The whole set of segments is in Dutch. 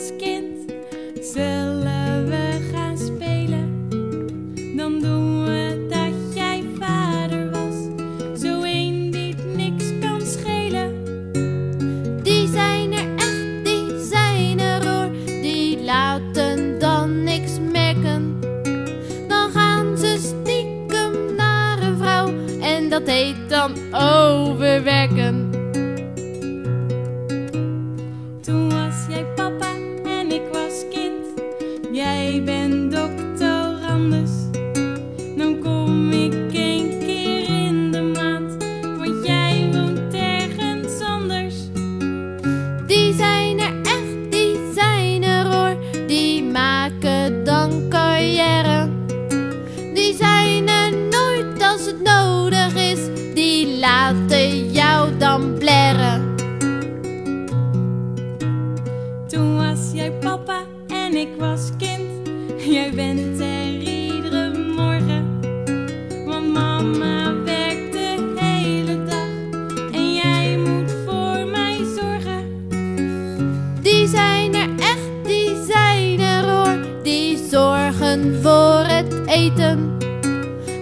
als kind. Zullen we gaan spelen? Dan doen we dat jij vader was. Zo één die niks kan schelen. Die zijn er echt, die zijn er hoor. Die laten dan niks merken. Dan gaan ze stiekem naar een vrouw. En dat heet dan overwerken. Toen was jij papa en ik was kind. Jij bent doctorandus. Dan kom ik één keer in de maand, want jij woont ergens anders. Die zijn er echt, die zijn er hoor. Die maken dan carrière. Die zijn er nooit als het nodig is. Die laten jou dan blaren. Toen was jij papa en ik was kind. Jij bent er iedere morgen, want mama werkt de hele dag en jij moet voor mij zorgen. Die zijn er echt, die zijn er hoor. Die zorgen voor het eten.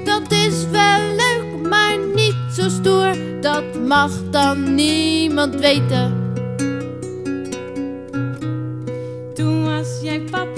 Dat is wel leuk, maar niet zo stoer. Dat mag dan niemand weten. Toen was jij papa